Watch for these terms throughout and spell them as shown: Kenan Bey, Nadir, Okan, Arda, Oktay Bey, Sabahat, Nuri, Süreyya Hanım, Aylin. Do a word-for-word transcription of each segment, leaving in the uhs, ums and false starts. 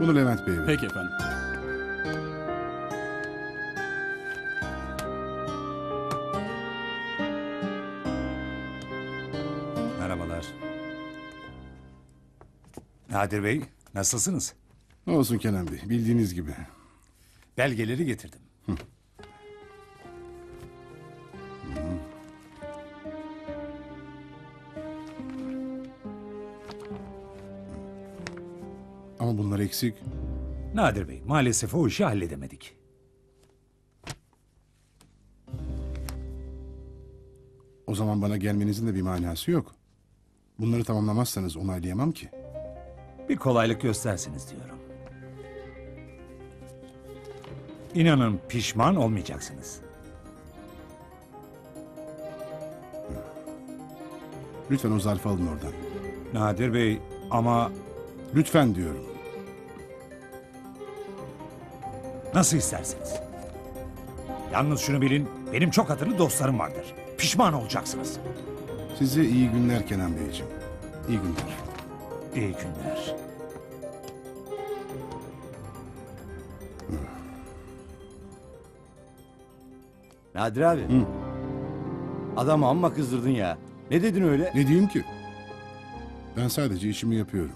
Bunu Levent Bey'e verin. Peki efendim. Merhabalar. Nadir Bey, nasılsınız? Ne olsun Kenan Bey, bildiğiniz gibi. Belgeleri getirdim. Hı. Ama bunlar eksik. Nadir Bey, maalesef o işi halledemedik. O zaman bana gelmenizin de bir manası yok. Bunları tamamlamazsanız onaylayamam ki. Bir kolaylık göstersiniz diyorum. İnanın pişman olmayacaksınız. Lütfen o zarfı alın oradan. Nadir Bey ama... Lütfen diyorum. Nasıl isterseniz. Yalnız şunu bilin, benim çok hatırlı dostlarım vardır. Pişman olacaksınız. Size iyi günler Kenan Beyciğim. İyi günler. İyi günler. Nadir abi. Hı. Adamı amma kızdırdın ya. Ne dedin öyle? Ne diyeyim ki? Ben sadece işimi yapıyorum.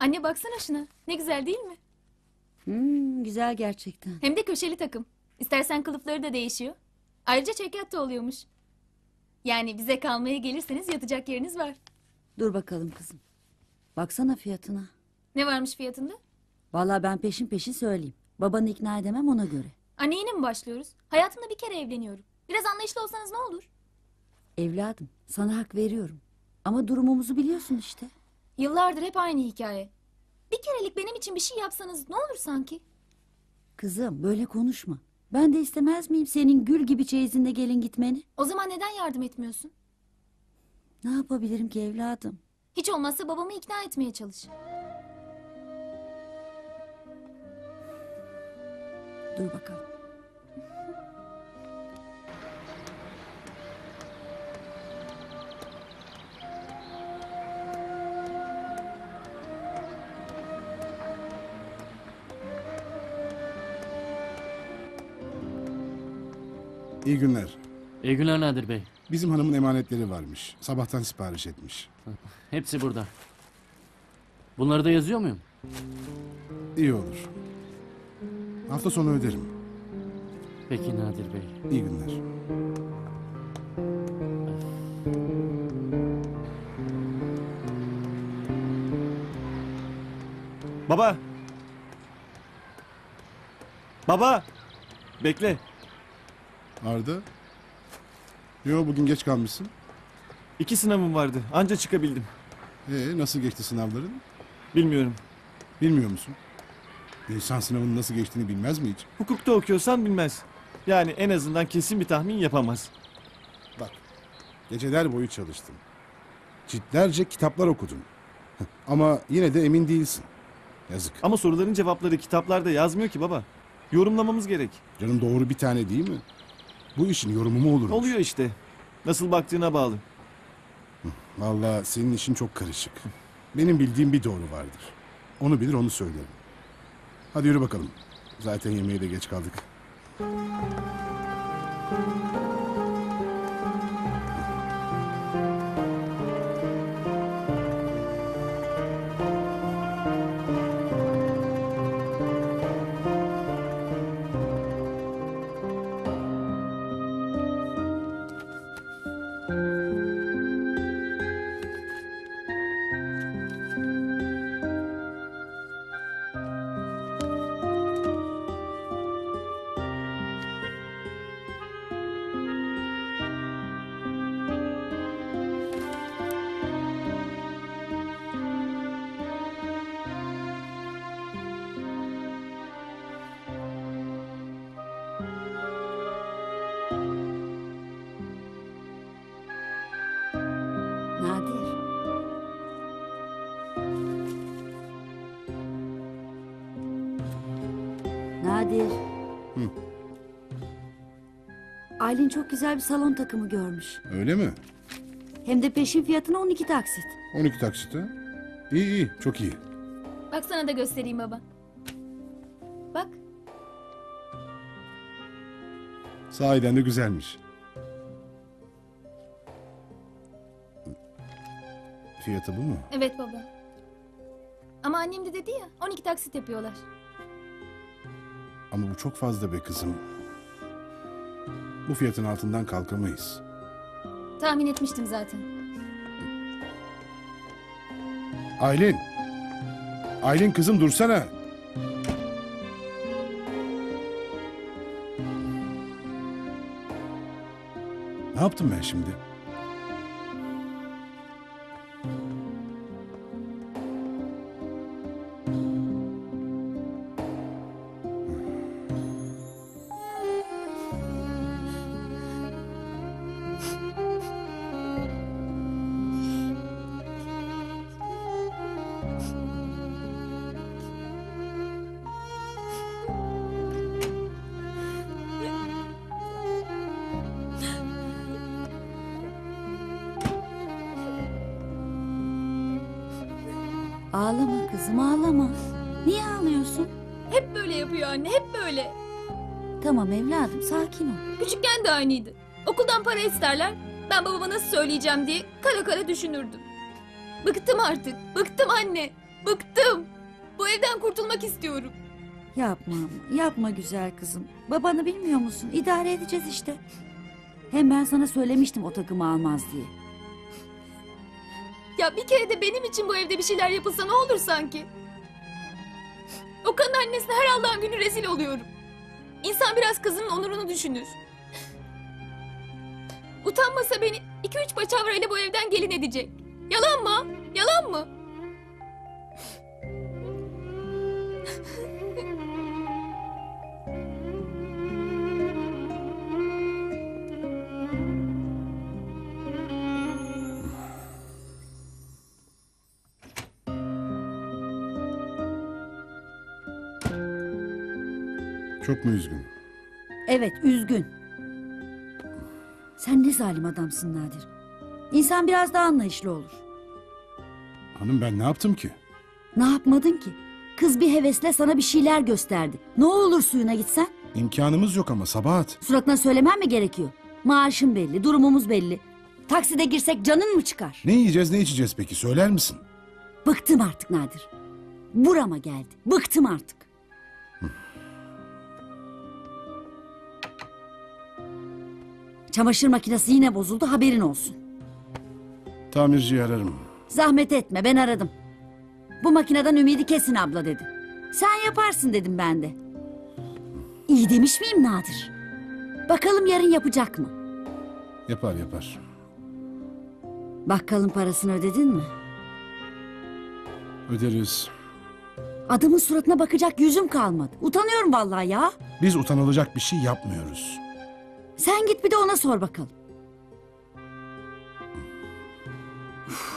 Anne baksana şuna. Ne güzel değil mi? Hmm, güzel gerçekten. Hem de köşeli takım. İstersen kılıfları da değişiyor. Ayrıca çekyat da oluyormuş. Yani bize kalmaya gelirseniz yatacak yeriniz var. Dur bakalım kızım. Baksana fiyatına. Ne varmış fiyatında? Vallahi ben peşin peşin söyleyeyim. Babanı ikna edemem ona göre. Anne yine mi başlıyoruz? Hayatımda bir kere evleniyorum. Biraz anlayışlı olsanız ne olur? Evladım sana hak veriyorum. Ama durumumuzu biliyorsun işte. Yıllardır hep aynı hikaye. Bir kerelik benim için bir şey yapsanız ne olur sanki? Kızım böyle konuşma. Ben de istemez miyim senin gül gibi çeyizinde gelin gitmeni? O zaman neden yardım etmiyorsun? Ne yapabilirim ki evladım? Hiç olmazsa babamı ikna etmeye çalış. Dur bakalım. İyi günler. İyi günler Nadir Bey. Bizim hanımın emanetleri varmış. Sabahtan sipariş etmiş. Hepsi burada. Bunları da yazıyor muyum? İyi olur. Hafta sonu öderim. Peki Nadir Bey. İyi günler. Baba. Baba. Bekle. Arda? Yo, bugün geç kalmışsın. İki sınavım vardı. Anca çıkabildim. Ee, nasıl geçti sınavların? Bilmiyorum. Bilmiyor musun? İnsan sınavının nasıl geçtiğini bilmez mi hiç? Hukukta okuyorsan bilmez. Yani en azından kesin bir tahmin yapamaz. Bak, geceler boyu çalıştın. Ciltlerce kitaplar okudun. Ama yine de emin değilsin. Yazık. Ama soruların cevapları kitaplarda yazmıyor ki baba. Yorumlamamız gerek. Canım doğru bir tane değil mi? Bu işin yorumu mu olur? Oluyor işte. Nasıl baktığına bağlı. Vallahi senin işin çok karışık. Benim bildiğim bir doğru vardır. Onu bilir onu söylerim. Hadi yürü bakalım. Zaten yemeğe de geç kaldık. Nadir. Hı. Aylin çok güzel bir salon takımı görmüş. Öyle mi? Hem de peşin fiyatına on iki taksit. on iki taksit ha? İyi iyi, çok iyi. Bak sana da göstereyim baba. Bak. Sahiden de güzelmiş. Fiyatı bu mu? Evet baba. Ama annem de dedi ya, on iki taksit yapıyorlar. Ama bu çok fazla be kızım. Bu fiyatın altından kalkamayız. Tahmin etmiştim zaten. Aylin! Aylin kızım dursana! Ne yaptım ben şimdi? Ağlama kızım, ağlama. Niye ağlıyorsun? Hep böyle yapıyor anne, hep böyle. Tamam evladım, sakin ol. Küçükken de aynıydı. Okuldan para isterler. Ben babama nasıl söyleyeceğim diye kara kara düşünürdüm. Bıktım artık, bıktım anne, bıktım. Bu evden kurtulmak istiyorum. Yapma, yapma güzel kızım. Babanı bilmiyor musun? İdare edeceğiz işte. Hem ben sana söylemiştim o takımı almaz diye. Ya bir kere de benim için bu evde bir şeyler yapılsa ne olur sanki? Okan'ın annesine her Allah'ın günü rezil oluyorum. İnsan biraz kızının onurunu düşünür. Utanmasa beni iki üç paçavrayla bu evden gelin edecek. Yalan mı? Yalan mı? Çok mu üzgün? Evet, üzgün. Sen ne zalim adamsın Nadir. İnsan biraz daha anlayışlı olur. Hanım ben ne yaptım ki? Ne yapmadın ki? Kız bir hevesle sana bir şeyler gösterdi. Ne olur suyuna gitsen? İmkanımız yok ama Sabahat. Suratına söylemen mi gerekiyor? Maaşın belli, durumumuz belli. Takside girsek canın mı çıkar? Ne yiyeceğiz, ne içeceğiz peki? Söyler misin? Bıktım artık Nadir. Burama geldi. Bıktım artık. Çamaşır makinesi yine bozuldu, haberin olsun. Tamirciyi ararım. Zahmet etme, ben aradım. Bu makineden ümidi kesin abla dedi. Sen yaparsın dedim ben de. İyi demiş miyim Nadir? Bakalım yarın yapacak mı? Yapar yapar. Bakkalın parasını ödedin mi? Öderiz. Adamın suratına bakacak yüzüm kalmadı. Utanıyorum vallahi ya. Biz utanılacak bir şey yapmıyoruz. Sen git bir de ona sor bakalım. Uf.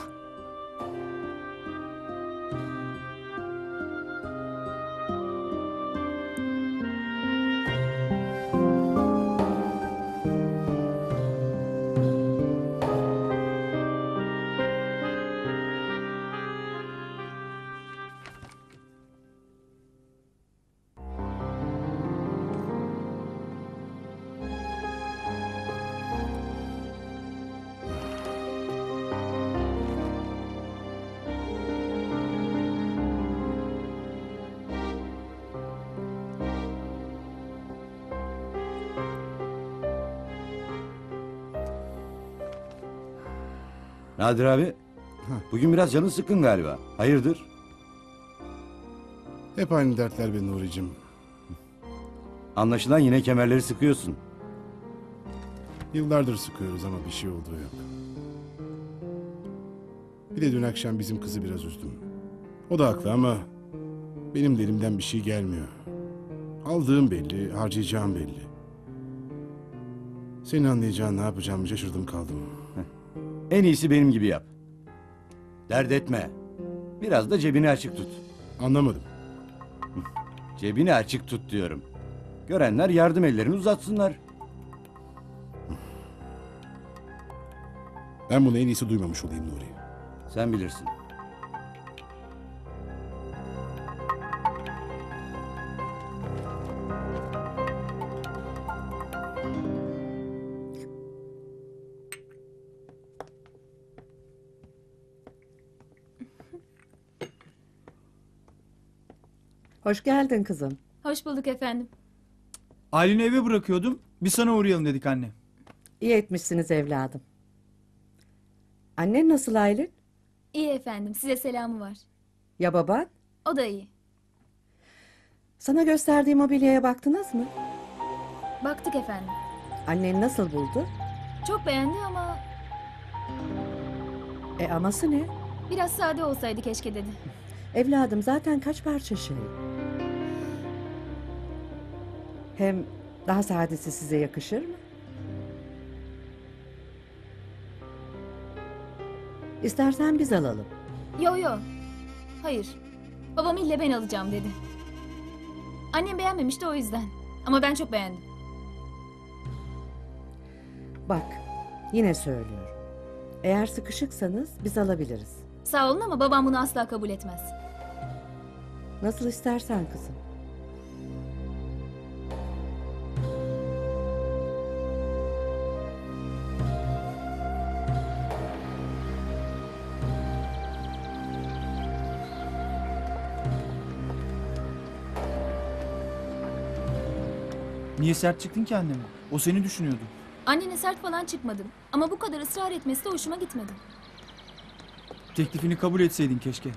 Nadir abi, bugün biraz canın sıkkın galiba. Hayırdır? Hep aynı dertler be Nuri'cim. Anlaşılan yine kemerleri sıkıyorsun. Yıllardır sıkıyoruz ama bir şey olduğu yok. Bir de dün akşam bizim kızı biraz üzdüm. O da haklı ama benim de elimden bir şey gelmiyor. Aldığım belli, harcayacağım belli. Senin anlayacağın ne yapacağımı şaşırdım kaldım. En iyisi benim gibi yap. Dert etme. Biraz da cebini açık tut. Anlamadım. Cebini açık tut diyorum. Görenler yardım ellerini uzatsınlar. Ben bunu en iyisi duymamış olayım Nuri. Sen bilirsin. Hoş geldin kızım. Hoş bulduk efendim. Aylin'i eve bırakıyordum. Bir sana uğrayalım dedik anne. İyi etmişsiniz evladım. Annen nasıl Aylin? İyi efendim. Size selamı var. Ya baban? O da iyi. Sana gösterdiğim mobilyaya baktınız mı? Baktık efendim. Annen nasıl buldu? Çok beğendi ama... E aması ne? Biraz sade olsaydı keşke dedi. Evladım zaten kaç parça şey. Hem daha sadesi size yakışır mı? İstersen biz alalım. Yo yo. Hayır. Babam ille ben alacağım dedi. Annem beğenmemişti o yüzden. Ama ben çok beğendim. Bak yine söylüyorum. Eğer sıkışıksanız biz alabiliriz. Sağ olun ama babam bunu asla kabul etmez. Nasıl istersen kızım. Niye sert çıktın ki anneme? O seni düşünüyordu. Annene sert falan çıkmadım. Ama bu kadar ısrar etmesi de hoşuma gitmedi. Teklifini kabul etseydin keşke.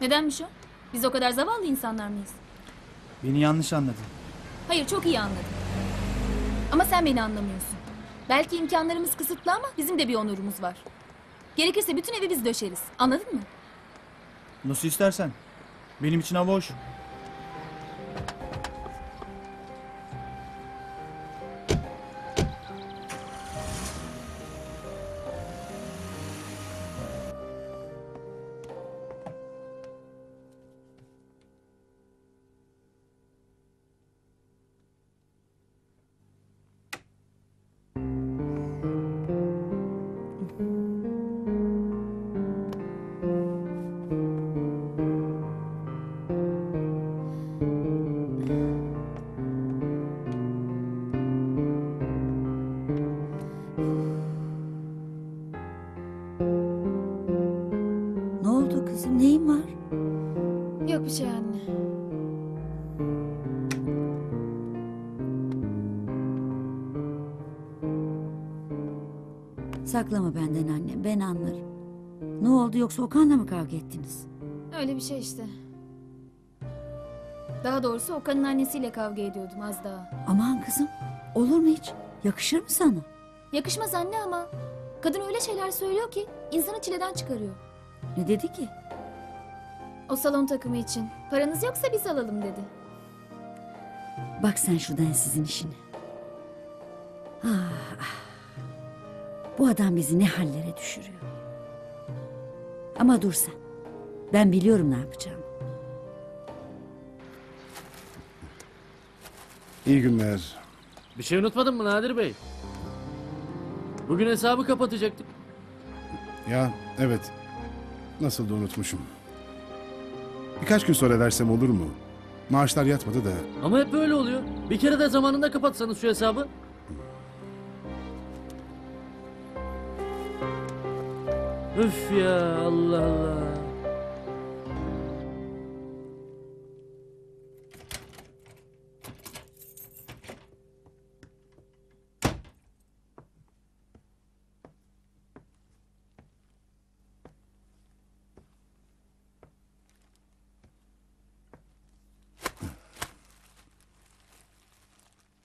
Nedenmiş o? Biz o kadar zavallı insanlar mıyız? Beni yanlış anladın. Hayır, çok iyi anladım. Ama sen beni anlamıyorsun. Belki imkanlarımız kısıtlı ama bizim de bir onurumuz var. Gerekirse bütün evi biz döşeriz. Anladın mı? Nasıl istersen. Benim için hava hoş. Saklama benden annem, ben anlarım. Ne oldu, yoksa Okan'la mı kavga ettiniz? Öyle bir şey işte. Daha doğrusu Okan'ın annesiyle kavga ediyordum az daha. Aman kızım, olur mu hiç? Yakışır mı sana? Yakışmaz anne ama. Kadın öyle şeyler söylüyor ki insanı çileden çıkarıyor. Ne dedi ki? O salon takımı için. Paranız yoksa biz alalım dedi. Bak sen şuradan sizin işine. Ah ah. Bu adam bizi ne hallere düşürüyor. Ama dur sen. Ben biliyorum ne yapacağım. İyi günler. Bir şey unutmadın mı Nadir Bey? Bugün hesabı kapatacaktık. Ya evet. Nasıl da unutmuşum. Birkaç gün sonra versem olur mu? Maaşlar yatmadı da. Ama hep böyle oluyor. Bir kere de zamanında kapatsanız şu hesabı. Üf ya, Allah Allah.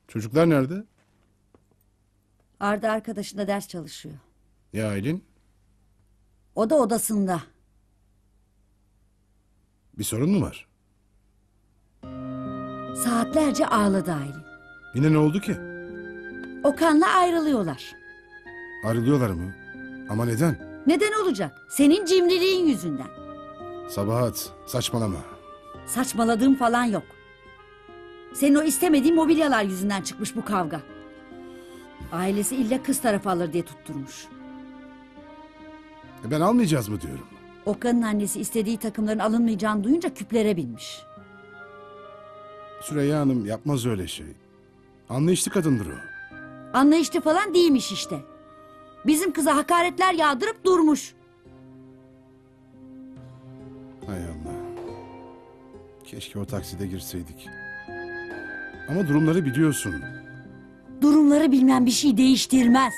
Çocuklar nerede? Arda arkadaşında ders çalışıyor. Ya Aylin? O da odasında. Bir sorun mu var? Saatlerce ağladı Aylin. Yine ne oldu ki? Okan'la ayrılıyorlar. Ayrılıyorlar mı? Ama neden? Neden olacak? Senin cimriliğin yüzünden. Sabahat, saçmalama. Saçmaladığım falan yok. Senin o istemediğin mobilyalar yüzünden çıkmış bu kavga. Ailesi illa kız tarafı alır diye tutturmuş. E ben almayacağız mı diyorum. Okan'ın annesi istediği takımların alınmayacağını duyunca küplere binmiş. Süreyya Hanım yapmaz öyle şey. Anlayışlı kadındır o. Anlayışlı falan değilmiş işte. Bizim kıza hakaretler yağdırıp durmuş. Hay Allah. Keşke o takside girseydik. Ama durumları biliyorsun. Durumları bilmem bir şey değiştirmez.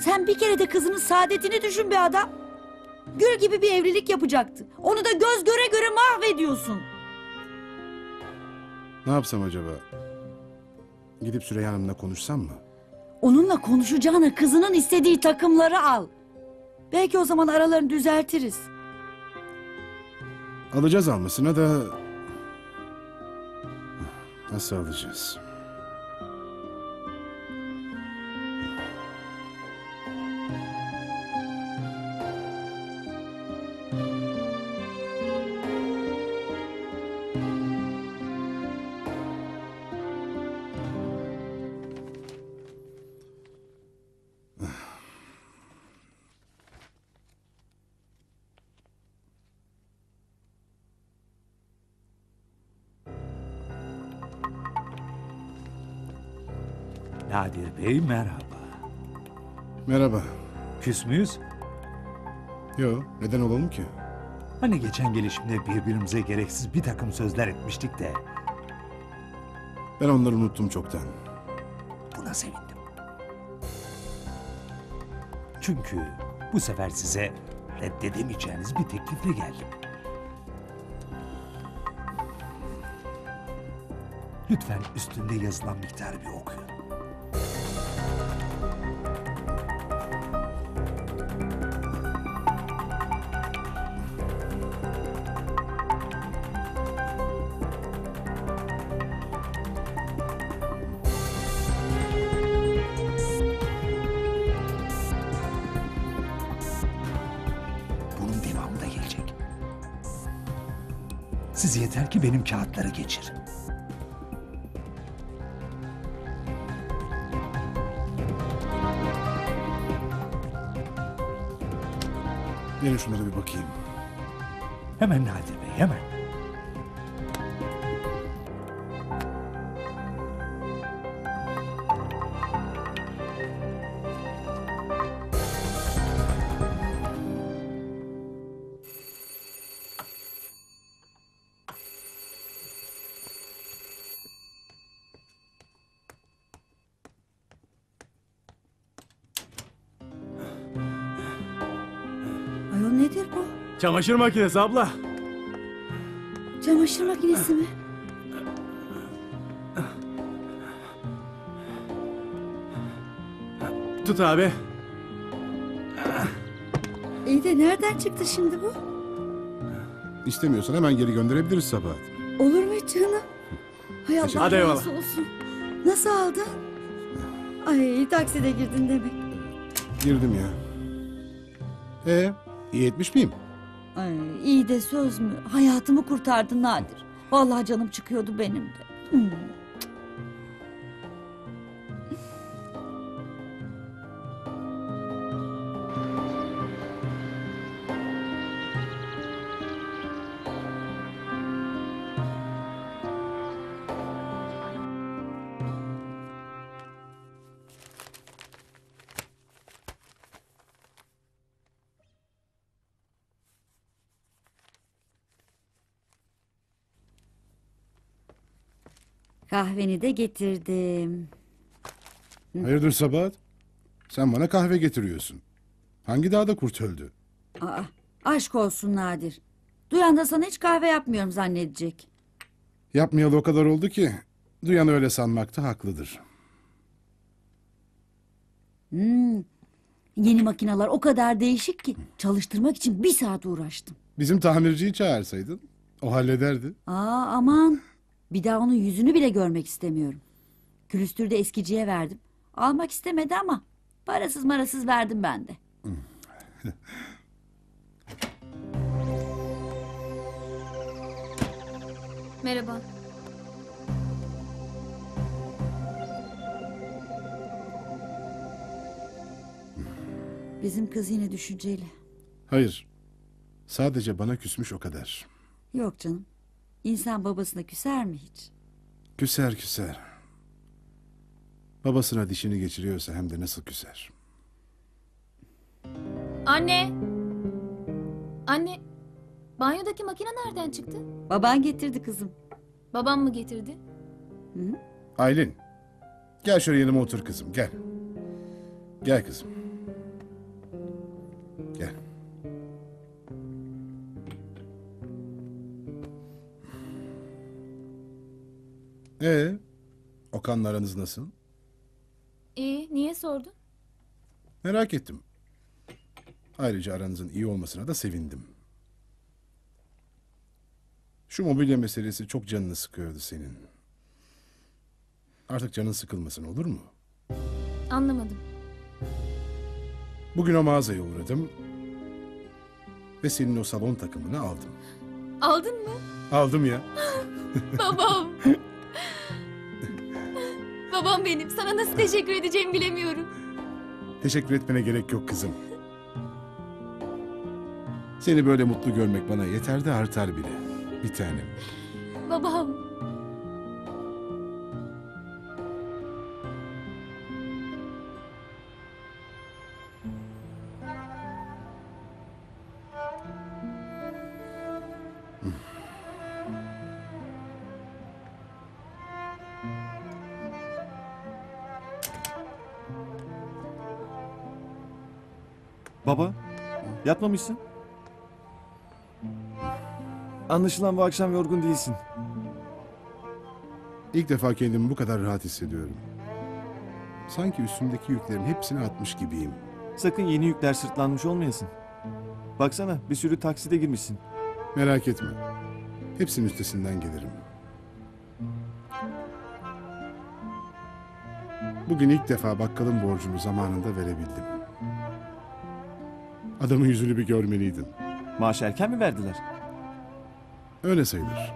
Sen bir kere de kızının saadetini düşün be adam. Gül gibi bir evlilik yapacaktı. Onu da göz göre göre mahvediyorsun. Ne yapsam acaba? Gidip Süreyya Hanım'la konuşsam mı? Onunla konuşacağına kızının istediği takımları al. Belki o zaman aralarını düzeltiriz. Alacağız almasına da... Nasıl alacağız? Nadir Bey merhaba. Merhaba. Küs müyüz? Yo, neden olalım ki? Hani geçen gelişimde birbirimize gereksiz bir takım sözler etmiştik de. Ben onları unuttum çoktan. Buna sevindim. Çünkü bu sefer size reddedemeyeceğiniz bir teklifle geldim. Lütfen üstünde yazılan miktarı bir okuyun. Siz yeter ki benim kağıtları geçirin. Verin şunlara bir bakayım. Hemen Nadir Bey, hemen. Nedir bu? Çamaşır makinesi abla. Çamaşır makinesi mi? Tut abi. İyi de nereden çıktı şimdi bu? İstemiyorsan hemen geri gönderebiliriz Sabahat. Olur mu hiç canım? Hay Allah razı olsun. Nasıl aldın? Ay takside girdin demek. Girdim ya. Ee? İyi etmiş miyim? Ay, iyi de söz mü? Hayatımı kurtardın Nadir. Vallahi canım çıkıyordu benim de. Hmm. Kahveni de getirdim. Hayırdır Sabahat? Sen bana kahve getiriyorsun. Hangi dağda kurt öldü? Aa, aşk olsun Nadir. Duyan da sana hiç kahve yapmıyorum zannedecek. Yapmayalı o kadar oldu ki. Duyan öyle sanmakta haklıdır. Hmm, yeni makineler o kadar değişik ki. Çalıştırmak için bir saat uğraştım. Bizim tamirciyi çağırsaydın. O hallederdi. Aa, aman. Bir daha onun yüzünü bile görmek istemiyorum. Külüstür'de eskiciye verdim. Almak istemedi ama parasız marasız verdim ben de. Merhaba. Bizim kız yine düşünceli. Hayır. Sadece bana küsmüş, o kadar. Yok canım. İnsan babasına küser mi hiç? Küser küser. Babasına dişini geçiriyorsa hem de nasıl küser? Anne! Anne! Banyodaki makine nereden çıktı? Baban getirdi kızım. Babam mı getirdi? Hı? Aylin! Gel şöyle yanıma otur kızım, gel. Gel kızım. Gel. Ee, Okan'la aranız nasıl? İyi, niye sordun? Merak ettim. Ayrıca aranızın iyi olmasına da sevindim. Şu mobilya meselesi çok canını sıkıyordu senin. Artık canın sıkılmasın, olur mu? Anlamadım. Bugün o mağazaya uğradım ve senin o salon takımını aldım. Aldın mı? Aldım ya. Babam. Babam benim. Sana nasıl teşekkür edeceğimi bilemiyorum. Teşekkür etmene gerek yok kızım. Seni böyle mutlu görmek bana yeter de artar bile. Bir tanem. Babam. Baba, yatmamışsın. Anlaşılan bu akşam yorgun değilsin. İlk defa kendimi bu kadar rahat hissediyorum. Sanki üstümdeki yüklerin hepsini atmış gibiyim. Sakın yeni yükler sırtlanmış olmayasın. Baksana, bir sürü takside girmişsin. Merak etme. Hepsinin üstesinden gelirim. Bugün ilk defa bakkalın borcumu zamanında verebildim. Adamın yüzünü bir görmeliydin. Maaşı erken mi verdiler? Öyle sayılır.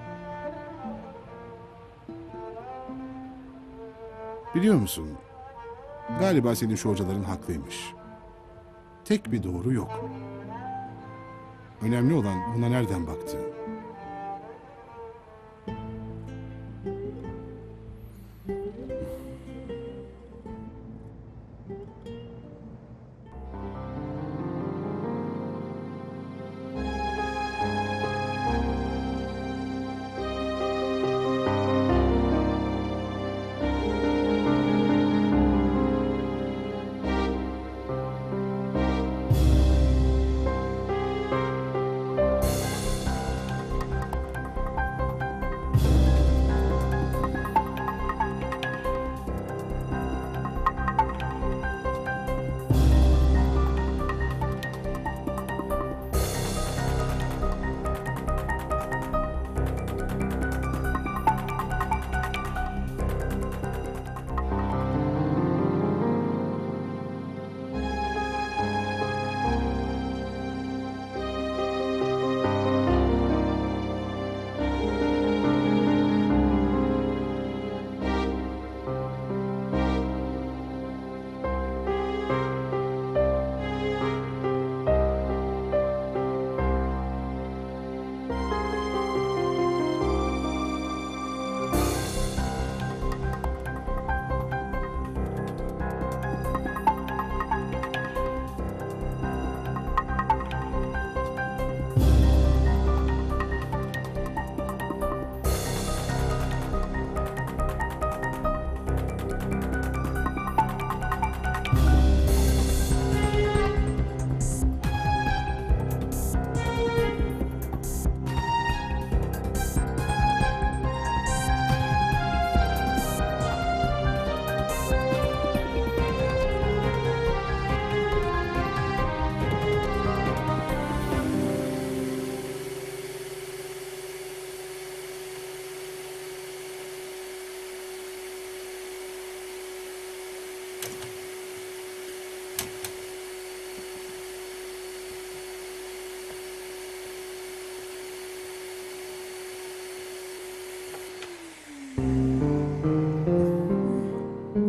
Biliyor musun? Galiba senin şu hocaların haklıymış. Tek bir doğru yok. Önemli olan ona nereden baktığın.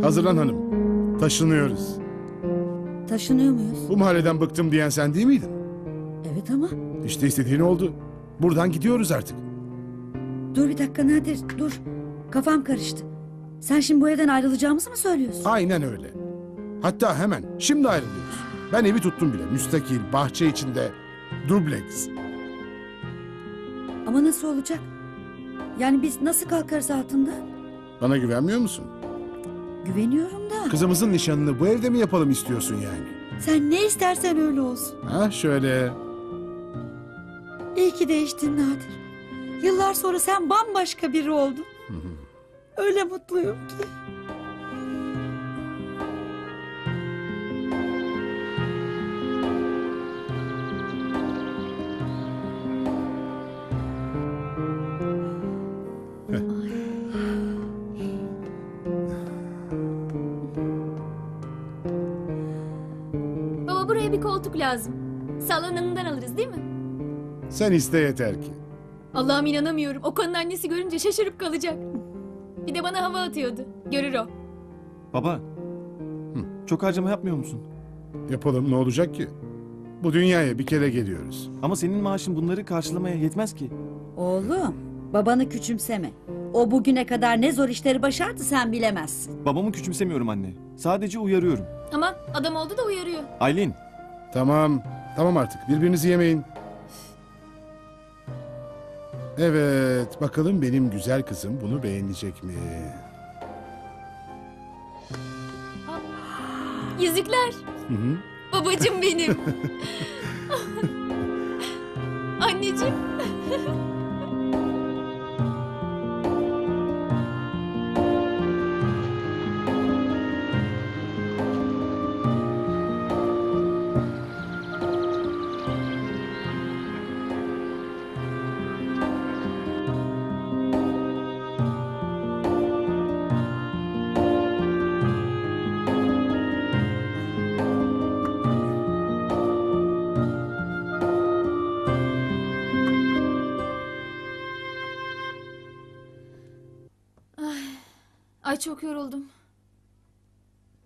Hazırlan hanım. Taşınıyoruz. taşınıyor muyuz? Bu mahalleden bıktım diyen sen değil miydin? Evet ama. İşte istediğin oldu. Buradan gidiyoruz artık. Dur bir dakika Nadir, dur. Kafam karıştı. Sen şimdi bu evden ayrılacağımızı mı söylüyorsun? Aynen öyle. Hatta hemen, şimdi ayrılıyoruz. Ben evi tuttum bile, müstakil, bahçe içinde, dubleks. Ama nasıl olacak? Yani biz nasıl kalkarız altından? Bana güvenmiyor musun? Güveniyorum da. Kızımızın nişanını bu evde mi yapalım istiyorsun yani? Sen ne istersen öyle olsun. Ha şöyle. İyi ki değiştin Nadir. Yıllar sonra sen bambaşka biri oldun. Hı hı. Öyle mutluyum ki. Baba, buraya bir koltuk lazım. Salonundan alırız değil mi? Sen iste yeter ki. Allah'ım, inanamıyorum. Okan'ın annesi görünce şaşırıp kalacak. Bir de bana hava atıyordu. Görür o. Baba. Hı. Çok harcama yapmıyor musun? Yapalım, ne olacak ki? Bu dünyaya bir kere geliyoruz. Ama senin maaşın bunları karşılamaya yetmez ki. Oğlum, babanı küçümseme. O bugüne kadar ne zor işleri başardı sen bilemezsin. Babamı küçümsemiyorum anne. Sadece uyarıyorum. Ama adam oldu da uyarıyor. Aylin. Tamam. Tamam artık. Birbirinizi yemeyin. Evet, bakalım benim güzel kızım bunu beğenecek mi? Yüzükler. Hı hı. Babacığım benim. Anneciğim. Ay çok yoruldum.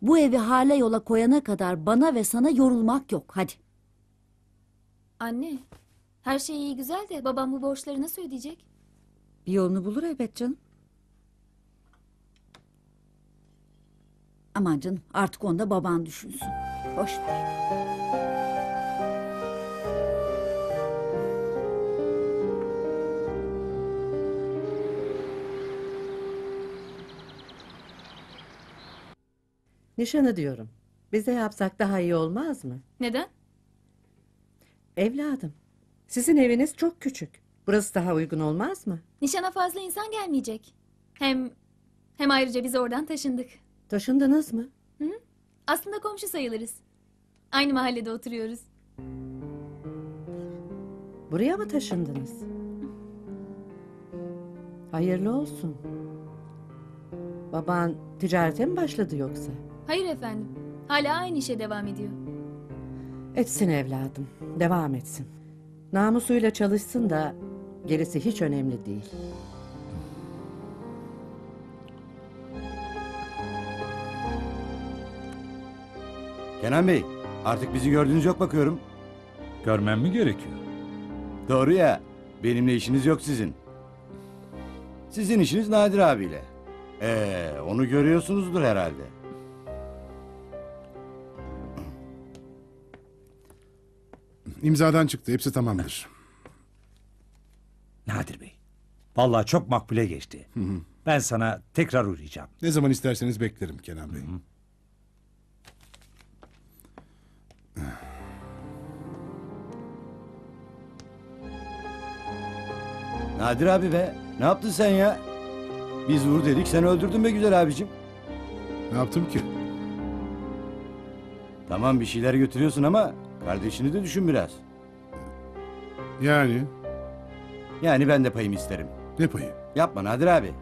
Bu evi hale yola koyana kadar bana ve sana yorulmak yok. Hadi. Anne, her şey iyi güzel de babam bu borçları nasıl ödeyecek? Bir yolunu bulur elbet canım. Aman canım, artık onu da baban düşünsün. Boş ver. Nişanı diyorum. Bize yapsak daha iyi olmaz mı? Neden? Evladım, sizin eviniz çok küçük. Burası daha uygun olmaz mı? Nişana fazla insan gelmeyecek. Hem hem ayrıca biz oradan taşındık. Taşındınız mı? Hı? Aslında komşu sayılırız. Aynı mahallede oturuyoruz. Buraya mı taşındınız? Hayırlı olsun. Baban ticarete mi başladı yoksa? Hayır efendim. Hala aynı işe devam ediyor. Etsin evladım. Devam etsin. Namusuyla çalışsın da gerisi hiç önemli değil. Kenan Bey, artık bizi gördüğünüz yok bakıyorum. Görmem mi gerekiyor? Doğru ya. Benimle işiniz yok sizin. Sizin işiniz Nadir abiyle. Ee, onu görüyorsunuzdur herhalde. İmzadan çıktı. Hepsi tamamdır. Nadir Bey, vallahi çok makbule geçti. Hı hı. Ben sana tekrar uğrayacağım. Ne zaman isterseniz beklerim Kenan Bey. Hı hı. Nadir abi be, ne yaptın sen ya? Biz vur dedik, sen öldürdün be güzel abicim. Ne yaptım ki? Tamam, bir şeyler götürüyorsun ama kardeşini de düşün biraz. Yani? Yani ben de payımı isterim. Ne payı? Yapma Nadir abi.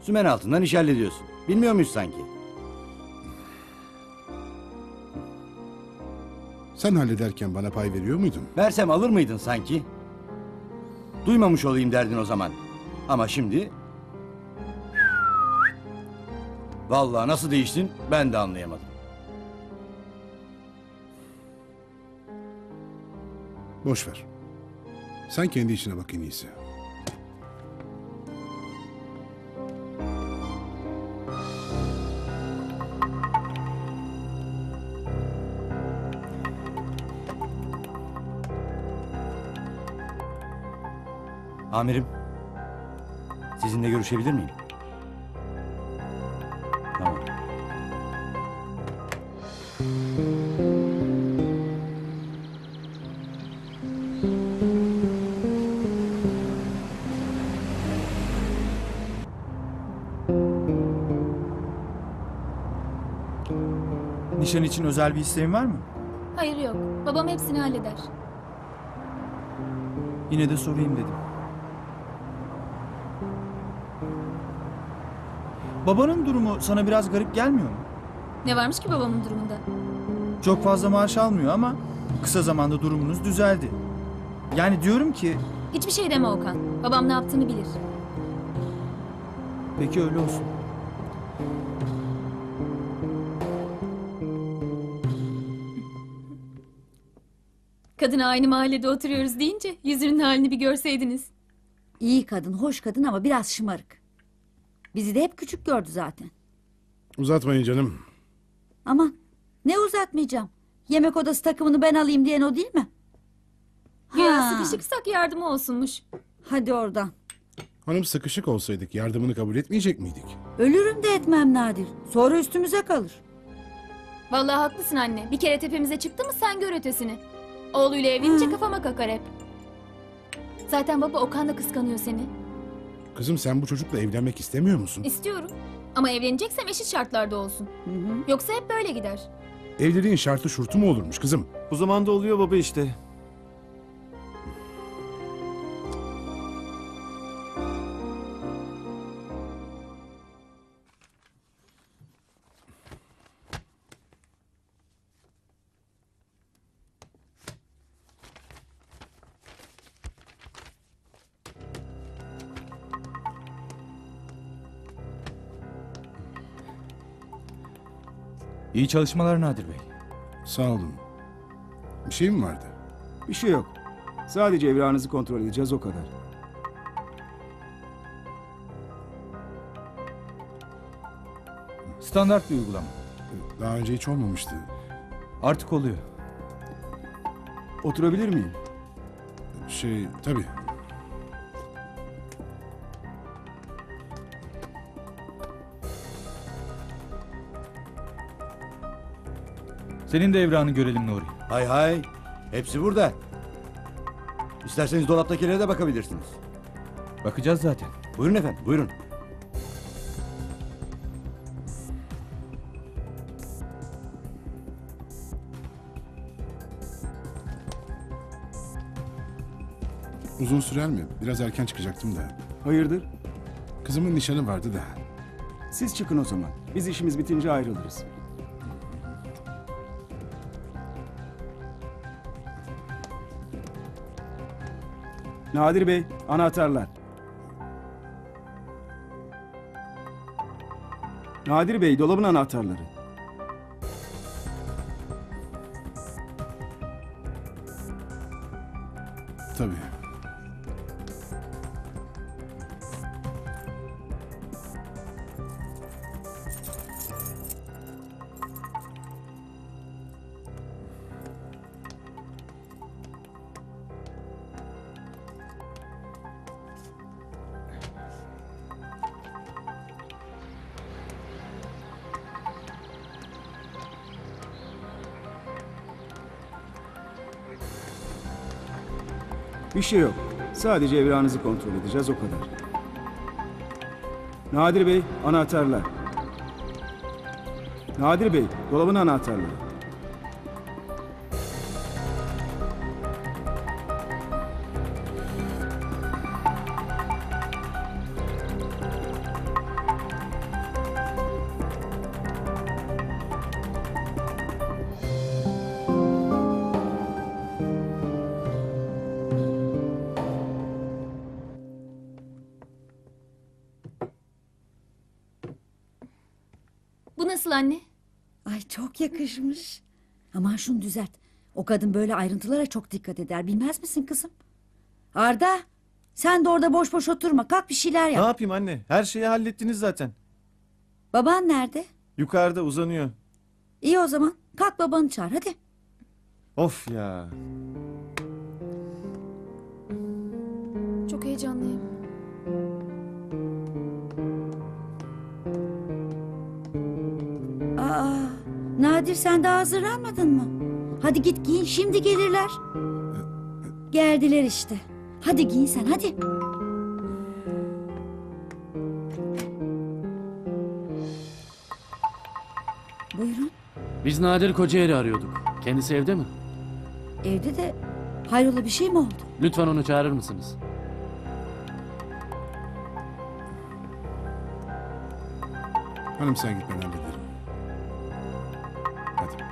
Sümen altından iş hallediyorsun. Bilmiyor muyuz sanki? Sen hallederken bana pay veriyor muydun? Versem alır mıydın sanki? Duymamış olayım derdin o zaman. Ama şimdi... Vallahi nasıl değiştin ben de anlayamadım. Boş ver. Sen kendi işine bak en iyisi. Amirim, sizinle görüşebilir miyim? Tamam. Nişan için özel bir isteğin var mı? Hayır, yok. Babam hepsini halleder. Yine de sorayım dedim. Babanın durumu sana biraz garip gelmiyor mu? Ne varmış ki babamın durumunda? Çok fazla maaş almıyor ama kısa zamanda durumunuz düzeldi. Yani diyorum ki... Hiçbir şey deme Okan. Babam ne yaptığını bilir. Peki öyle olsun. Kadına aynı mahallede oturuyoruz deyince yüzünün halini bir görseydiniz. İyi kadın, hoş kadın ama biraz şımarık. Bizi de hep küçük gördü zaten. Uzatmayın canım. Aman ne uzatmayacağım. Yemek odası takımını ben alayım diyen o değil mi? Ya sıkışıksak yardımı olsunmuş. Hadi oradan. Hanım, sıkışık olsaydık yardımını kabul etmeyecek miydik? Ölürüm de etmem Nadir. Sonra üstümüze kalır. Vallahi haklısın anne. Bir kere tepemize çıktı mı sen gör ötesini. Oğluyla evlenince kafama kakar hep. Zaten baba Okan da kıskanıyor seni. Kızım, sen bu çocukla evlenmek istemiyor musun? İstiyorum. Ama evleneceksem eşit şartlarda olsun. Hı hı. Yoksa hep böyle gider. Evliliğin şartı şurtu mu olurmuş kızım? Bu zamanda oluyor baba işte. İyi çalışmalar Nadir Bey. Sağ olun. Bir şey mi vardı? Bir şey yok. Sadece evranızı kontrol edeceğiz, o kadar. Standart bir uygulama. Daha önce hiç olmamıştı. Artık oluyor. Oturabilir miyim? Şey, tabii. Senin de evranı görelim Nuri. Hay hay. Hepsi burada. İsterseniz dolaptakilere de bakabilirsiniz. Bakacağız zaten. Buyurun efendim, buyurun. Uzun sürer mi? Biraz erken çıkacaktım da. Hayırdır? Kızımın nişanı vardı da. Siz çıkın o zaman. Biz işimiz bitince ayrılırız. Nadir Bey, anahtarlar. Nadir Bey, dolabın anahtarları. Tabii. Bir şey yok. Sadece evranızı kontrol edeceğiz, o kadar. Nadir Bey, anahtarlar. Nadir Bey, dolabın anahtarları. Anne. Ay çok yakışmış. Aman şunu düzelt. O kadın böyle ayrıntılara çok dikkat eder. Bilmez misin kızım? Arda, sen de orada boş boş oturma. Kalk bir şeyler yap. Ne yapayım anne? Her şeyi hallettiniz zaten. Baban nerede? Yukarıda uzanıyor. İyi o zaman. Kalk babanı çağır hadi. Of ya. Çok heyecanlıyım. Aa, Nadir sen daha hazırlanmadın mı? Hadi git giyin şimdi gelirler. Geldiler işte. Hadi giyin sen hadi. Buyurun. Biz Nadir Kocaeli arıyorduk. Kendisi evde mi? Evde de hayrola bir şey mi oldu? Lütfen onu çağırır mısınız? Hanım sen git ben hallederim. Hadi.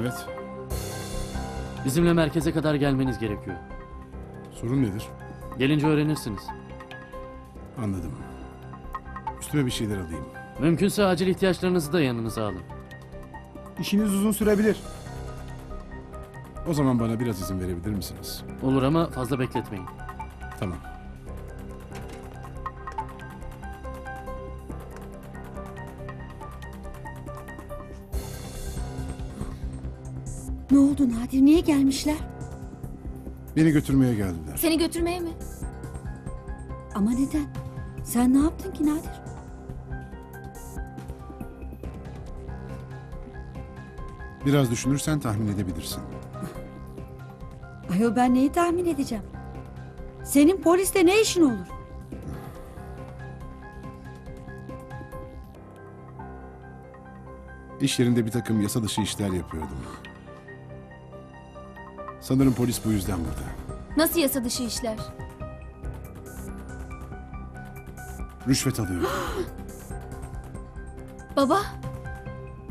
Evet. Bizimle merkeze kadar gelmeniz gerekiyor. Sorun nedir? Gelince öğrenirsiniz. Anladım. Üstüme bir şeyler alayım. Mümkünse acil ihtiyaçlarınızı da yanınıza alın. İşiniz uzun sürebilir. O zaman bana biraz izin verebilir misiniz? Olur ama fazla bekletmeyin. Tamam. Ne oldu Nadir? Niye gelmişler? Beni götürmeye geldiler. Seni götürmeye mi? Ama neden? Sen ne yaptın ki Nadir? Biraz düşünürsen tahmin edebilirsin. Ayol ben neyi tahmin edeceğim? Senin polisle ne işin olur? İş yerinde bir takım yasa dışı işler yapıyordum. Sanırım polis bu yüzden burada. Nasıl yasa dışı işler? Rüşvet alıyorum. Baba.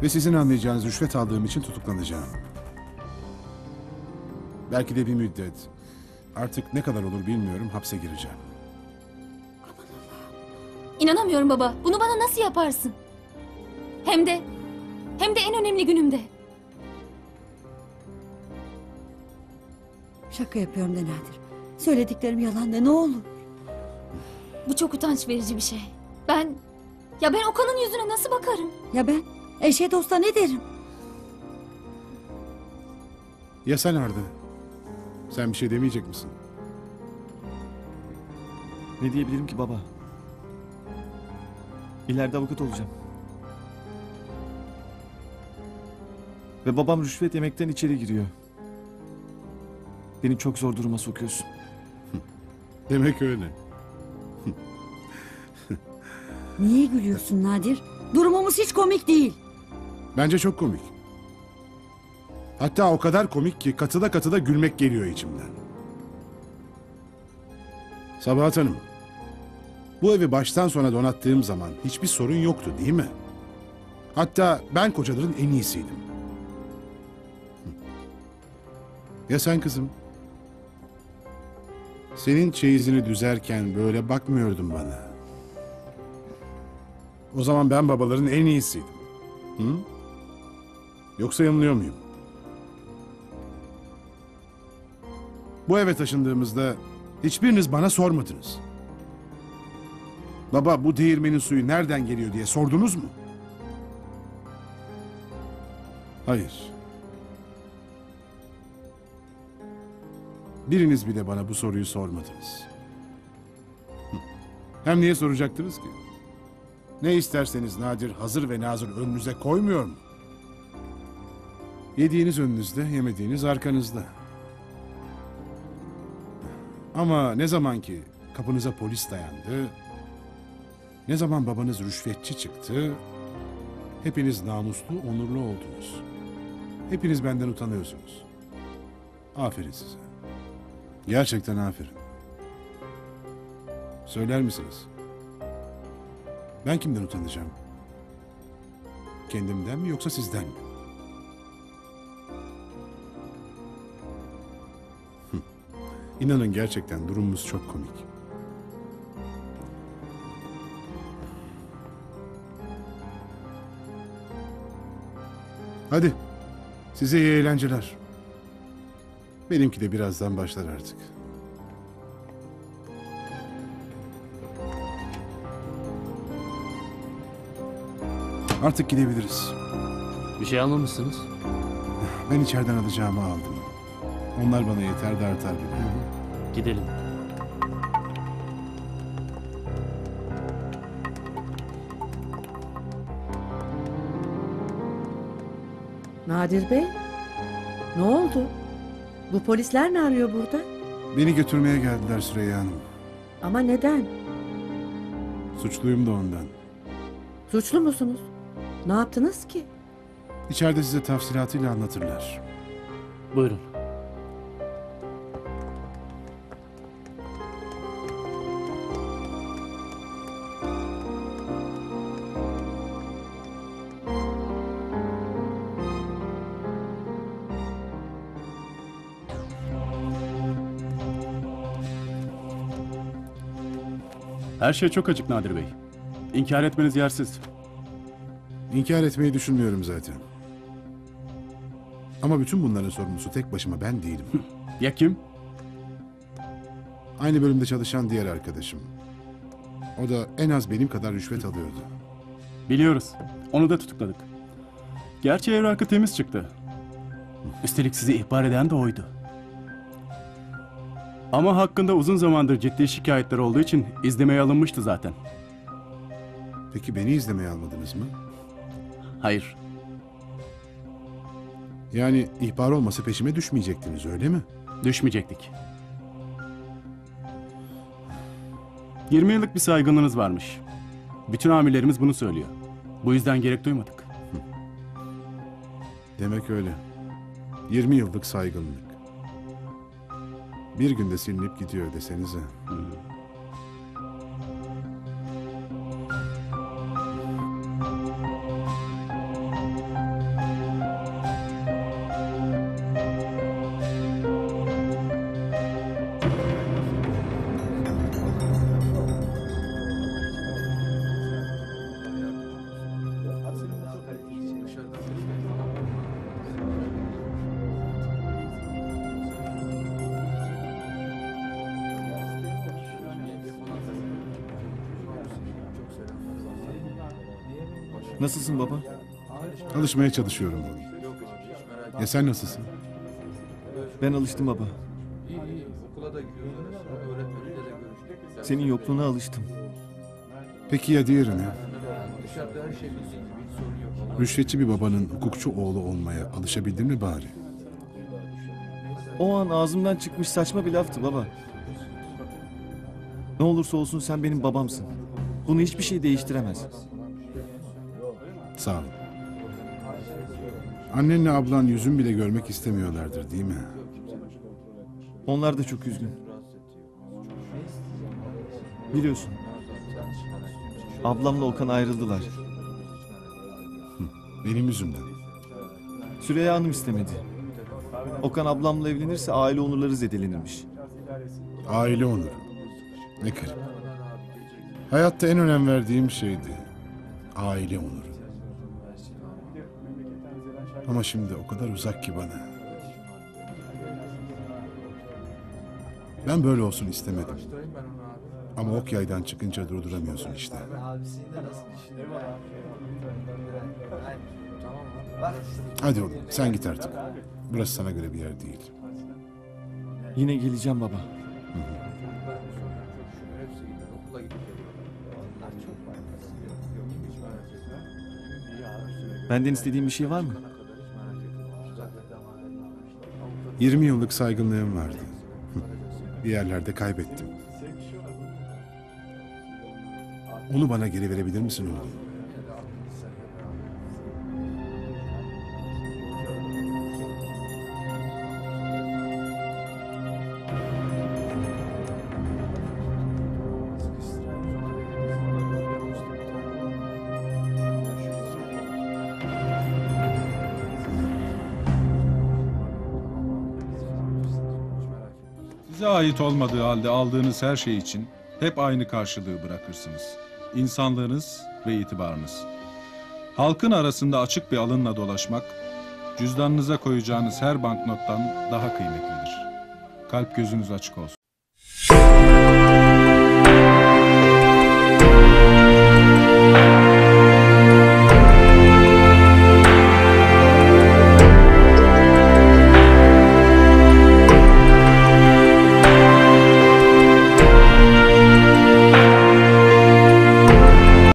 Ve sizin anlayacağınız rüşvet aldığım için tutuklanacağım. Belki de bir müddet. Artık ne kadar olur bilmiyorum, hapse gireceğim. Aman Allah'ım. İnanamıyorum baba. Bunu bana nasıl yaparsın? Hem de hem de en önemli günümde. Şaka yapıyorum da Nadir. Söylediklerim yalan da ne olur. Bu çok utanç verici bir şey. Ben... Ya ben Okan'ın yüzüne nasıl bakarım? Ya ben? Eşe dosta ne derim? Ya sen Arda? Sen bir şey demeyecek misin? Ne diyebilirim ki baba? İleride avukat olacağım. Ve babam rüşvet yemekten içeri giriyor. Beni çok zor duruma sokuyorsun. Demek öyle. Niye gülüyorsun Nadir? Durumumuz hiç komik değil. Bence çok komik. Hatta o kadar komik ki katıda katıda gülmek geliyor içimden. Sabahat Hanım, bu evi baştan sona donattığım zaman hiçbir sorun yoktu değil mi? Hatta ben kocaların en iyisiydim. Ya sen kızım? Senin çeyizini düzerken böyle bakmıyordun bana. O zaman ben babaların en iyisiydim. Hı? Yoksa yanılıyor muyum? Bu eve taşındığımızda hiçbiriniz bana sormadınız. Baba bu değirmenin suyu nereden geliyor diye sordunuz mu? Hayır. Biriniz bile bana bu soruyu sormadınız. Hı. Hem niye soracaktınız ki? Ne isterseniz Nadir hazır ve nazır önünüze koymuyor mu? Yediğiniz önünüzde, yemediğiniz arkanızda. Ama ne zaman ki kapınıza polis dayandı, ne zaman babanız rüşvetçi çıktı, hepiniz namuslu, onurlu oldunuz. Hepiniz benden utanıyorsunuz. Aferin size. Gerçekten aferin. Söyler misiniz? Ben kimden utanacağım? Kendimden mi yoksa sizden mi? İnanın gerçekten durumumuz çok komik. Hadi, size iyi eğlenceler. Benimki de birazdan başlar artık. Artık gidebiliriz. Bir şey almamışsınız. Ben içeriden alacağımı aldım. Onlar bana yeter de artar gibi. Gidelim. Nadir Bey, ne oldu? Bu polisler ne arıyor burada? Beni götürmeye geldiler Süreyya Hanım. Ama neden? Suçluyum da ondan. Suçlu musunuz? Ne yaptınız ki? İçeride size tafsilatıyla anlatırlar. Buyurun. Her şey çok açık Nadir Bey. İnkar etmeniz yersiz. İnkar etmeyi düşünmüyorum zaten. Ama bütün bunların sorumlusu tek başıma ben değilim. Ya kim? Aynı bölümde çalışan diğer arkadaşım. O da en az benim kadar rüşvet alıyordu. Biliyoruz. Onu da tutukladık. Gerçi evrakı temiz çıktı. Üstelik sizi ihbar eden de oydu. Ama hakkında uzun zamandır ciddi şikayetler olduğu için izlemeye alınmıştı zaten. Peki beni izlemeye almadınız mı? Hayır. Yani ihbar olması peşime düşmeyecektiniz öyle mi? Düşmeyecektik. yirmi yıllık bir saygınlığınız varmış. Bütün amirlerimiz bunu söylüyor. Bu yüzden gerek duymadık. Hı. Demek öyle. yirmi yıllık saygınlık. Bir günde silinip gidiyor desenize. Hı. Nasılsın baba? Alışmaya çalışıyorum oğlum. Ya sen nasılsın? Ben alıştım baba. Senin yokluğuna alıştım. Peki ya diğerine? Rüşvetçi bir babanın hukukçu oğlu olmaya alışabildin mi bari? O an ağzımdan çıkmış saçma bir laftı baba. Ne olursa olsun sen benim babamsın. Bunu hiçbir şey değiştiremez. Sağ ol. Annenle ablan yüzün bile görmek istemiyorlardır değil mi? Onlar da çok üzgün. Biliyorsun. Ablamla Okan ayrıldılar. Benim yüzümden. Süreyya Hanım istemedi. Okan ablamla evlenirse aile onurları zedelenirmiş. Aile onuru. Ne garip. Hayatta en önem verdiğim şeydi. Aile onuru. Ama şimdi o kadar uzak ki bana. Ben böyle olsun istemedim. Ama ok yaydan çıkınca durduramıyorsun işte. Hadi oğlum sen git artık. Burası sana göre bir yer değil. Yine geleceğim baba. Hı hı. Benden istediğin bir şey var mı? yirmi yıllık saygınlığım vardı. Bir yerlerde kaybettim. Onu bana geri verebilir misin oğlum? Ait olmadığı halde aldığınız her şey için hep aynı karşılığı bırakırsınız. İnsanlığınız ve itibarınız. Halkın arasında açık bir alınla dolaşmak, cüzdanınıza koyacağınız her banknottan daha kıymetlidir. Kalp gözünüz açık olsun.